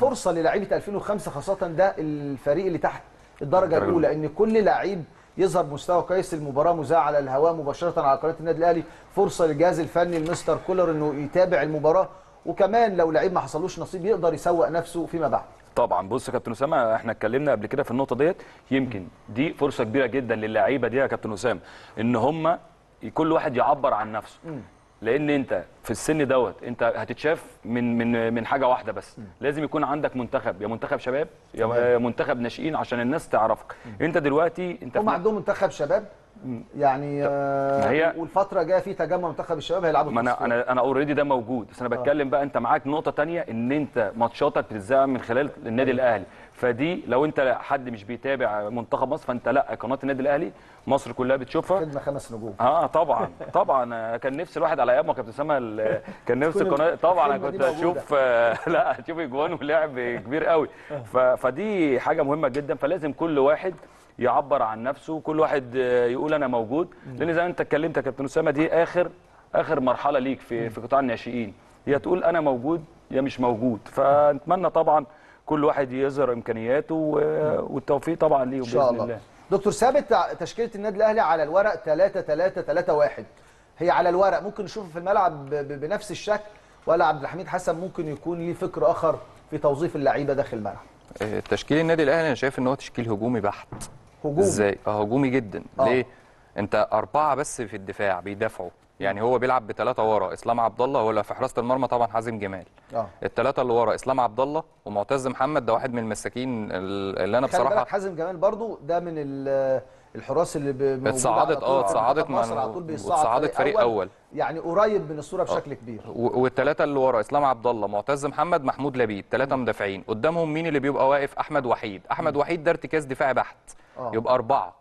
فرصه للاعيبه 2005 خاصه ده الفريق اللي تحت الدرجه الاولى ان كل لعيب يظهر مستوى كويس. المباراه مذاعه على الهواء مباشره على قناه النادي الاهلي، فرصه للجهاز الفني المستر كولر انه يتابع المباراه، وكمان لو لعيب ما حصلوش نصيب يقدر يسوق نفسه فيما بعد. طبعا بص يا كابتن اسامه، احنا اتكلمنا قبل كده في النقطه ديت، يمكن دي فرصه كبيره جدا للعيبه دي يا كابتن اسامه ان هم كل واحد يعبر عن نفسه، لان انت في السن دوت انت هتتشاف من حاجه واحده بس، لازم يكون عندك منتخب، يا منتخب شباب يا منتخب ناشئين عشان الناس تعرفك. انت دلوقتي انت هم عندهم منتخب شباب يعني والفتره جايه في تجمع منتخب الشباب هيلعبوا. انا اوريدي ده موجود، بس انا بتكلم بقى انت معاك نقطه ثانيه ان انت ماتشاتك بتتذاع من خلال النادي الاهلي، فدي لو انت حد مش بيتابع منتخب مصر فانت لا، قناه النادي الاهلي مصر كلها بتشوفها، خدمه 5 نجوم. طبعا طبعا كان نفسي الواحد على ايام ما كابتن اسامه كان نفسي القناه، طبعا انا كنت اشوف لا اشوف اجوان ولعب كبير قوي، فدي حاجه مهمه جدا. فلازم كل واحد يعبر عن نفسه، كل واحد يقول انا موجود، لان زي ما انت اتكلمت يا كابتن اسامه دي اخر مرحله ليك في قطاع الناشئين، يا تقول انا موجود يا مش موجود. فنتمنى طبعا كل واحد يظهر امكانياته والتوفيق طبعا ليهم باذن الله. دكتور ثابت، تشكيله النادي الاهلي على الورق 3-3-3-1 هي على الورق، ممكن نشوفها في الملعب بنفس الشكل، ولا عبد الحميد حسن ممكن يكون ليه فكر اخر في توظيف اللعيبه داخل الملعب؟ تشكيل النادي الاهلي انا شايف ان هو تشكيل هجومي بحت. هجومي ازاي؟ هجومي جدا. ليه؟ انت 4 بس في الدفاع بيدافعوا، يعني هو بيلعب ب3 ورا، اسلام عبد الله ولا في حراسه المرمى طبعا حازم جمال. ال3 اللي ورا اسلام عبد الله ومعتز محمد، ده واحد من المساكين اللي انا بصراحه خلي بالك حازم جمال برضو ده من الحراس اللي اتصعدت اتصعدت اتصعدت فريق اول، يعني قريب من الصوره بشكل كبير. وال3 اللي ورا اسلام عبد الله معتز محمد محمود لبيد، 3 مدافعين قدامهم مين اللي بيبقى واقف؟ احمد وحيد. احمد وحيد ده ارتكاز دفاعي بحت، يبقى 4.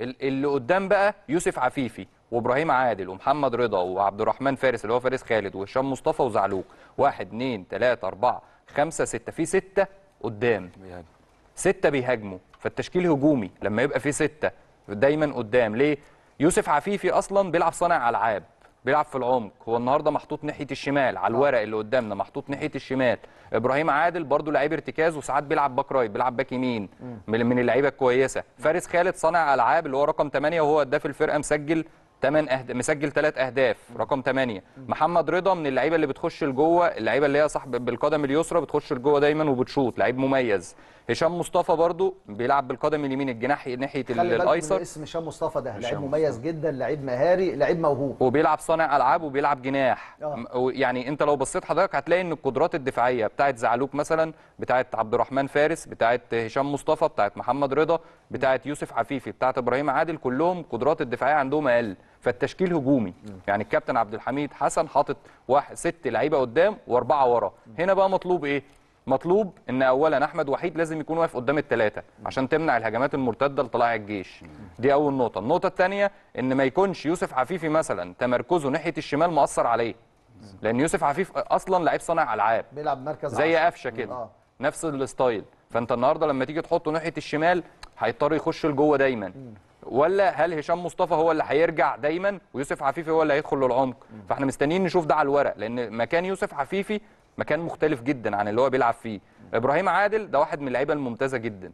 اللي قدام بقى يوسف عفيفي وابراهيم عادل ومحمد رضا وعبد الرحمن فارس اللي هو فارس خالد وهشام مصطفى وزعلوك. 1 2 3 4 5 6 في 6 قدام، 6 بيهاجموا، فالتشكيل هجومي لما يبقى في 6 دايما قدام. ليه؟ يوسف عفيفي اصلا بيلعب صانع العاب، بيلعب في العمق، هو النهارده محطوط ناحيه الشمال على الورق اللي قدامنا، محطوط ناحيه الشمال. ابراهيم عادل برضو لعيب ارتكاز وساعات بيلعب باك رايت، بيلعب باك يمين، من اللعيبه الكويسه. فارس خالد صانع العاب اللي هو رقم 8 وهو هداف الفرقه، مسجل 3 اهداف، رقم 8. محمد رضا من اللعيبه اللي بتخش لجوه، اللعيبه اللي هي صاحب بالقدم اليسرى بتخش لجوه دايما وبتشوط، لعيب مميز. هشام مصطفى برضو بيلعب بالقدم اليمين، الجناح ناحيه الايسر. اسم هشام مصطفى ده لعيب مميز جدا، لعيب مهاري، لعيب موهوب، وبيلعب صانع العاب وبيلعب جناح. يعني انت لو بصيت حضرتك هتلاقي ان القدرات الدفاعيه بتاعت زعلوك مثلا، بتاعت عبد الرحمن فارس، بتاعت هشام مصطفى، بتاعت محمد رضا، بتاعت يوسف عفيفي، بتاعت ابراهيم عادل، كلهم قدرات الدفاعيه عندهم اقل. فالتشكيل هجومي، يعني الكابتن عبد الحميد حسن حاطط 6 لعيبه قدام و4 ورا. هنا بقى مطلوب ايه؟ مطلوب ان اولا احمد وحيد لازم يكون واقف قدام ال3 عشان تمنع الهجمات المرتده لطلائع الجيش. دي اول نقطه. النقطه الثانيه ان ما يكونش يوسف عفيفي مثلا تمركزه ناحيه الشمال مؤثر عليه، لان يوسف عفيف اصلا لعيب صانع العاب، بيلعب مركز زي قفشه كده، نفس الستايل. فانت النهارده لما تيجي تحطه ناحيه الشمال هيضطر يخش لجوه دايما، ولا هل هشام مصطفى هو اللي هيرجع دايما ويوسف عفيفي هو اللي هيدخل للعمق؟ فاحنا مستنيين نشوف ده على الورق، لان مكان يوسف عفيفي مكان مختلف جدا عن اللي هو بيلعب فيه. ابراهيم عادل ده واحد من اللعيبه الممتازه جدا،